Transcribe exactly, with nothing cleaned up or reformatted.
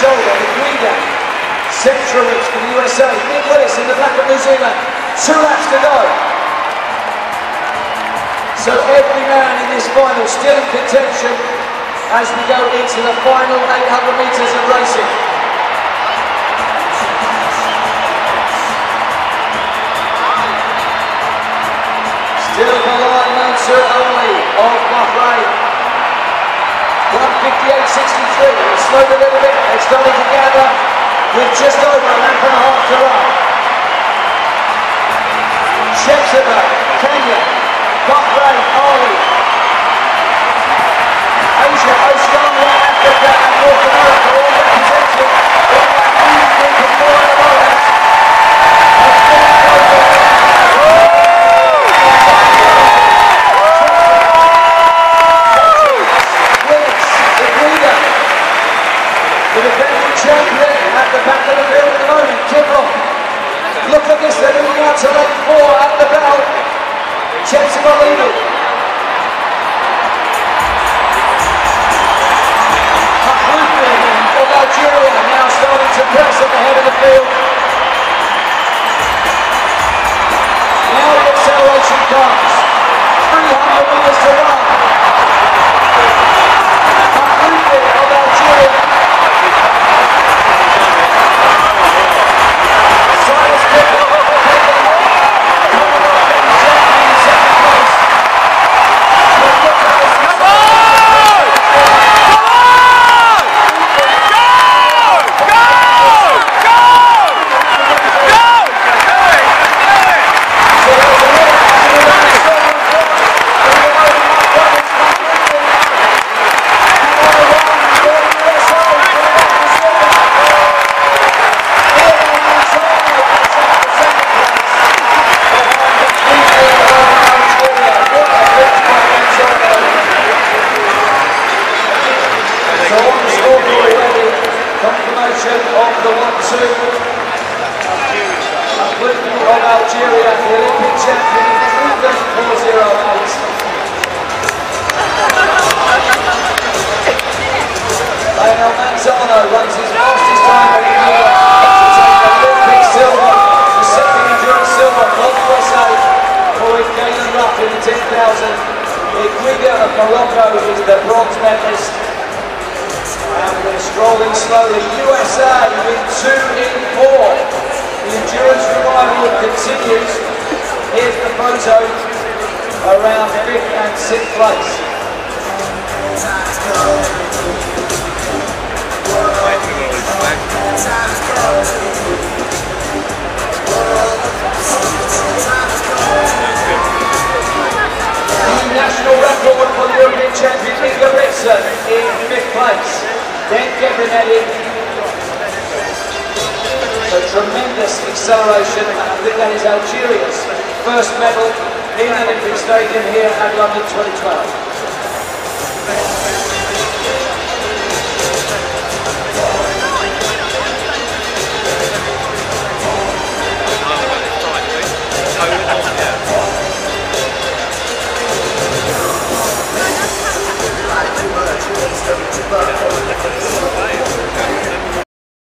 shoulder, Iguider, central reach for the U S A, Nicholas in the back of New Zealand, two laps to go. So every man in this final still in contention as we go into the final eight hundred metres of racing. Still the line, Mansour only of Bahrain. one fifty-eight sixty-three, it's slowed a little bit, it's starting to gather with just over a lap and a half to run. Chepstow, Kenya, Bahrain, Mali, Asia, Australia, Africa and North America all represented in that evening of four in the moment. Champion at the back of the field at the moment, kick off. Look at this, they're moving out to lane four at the bell. Chelsea got leading. Makhloufi of Algeria now starting to press at the head of the field. Now the acceleration comes. three hundred metres to run. Makhloufi of Algeria. First medal in Olympic Stadium here at London twenty twelve.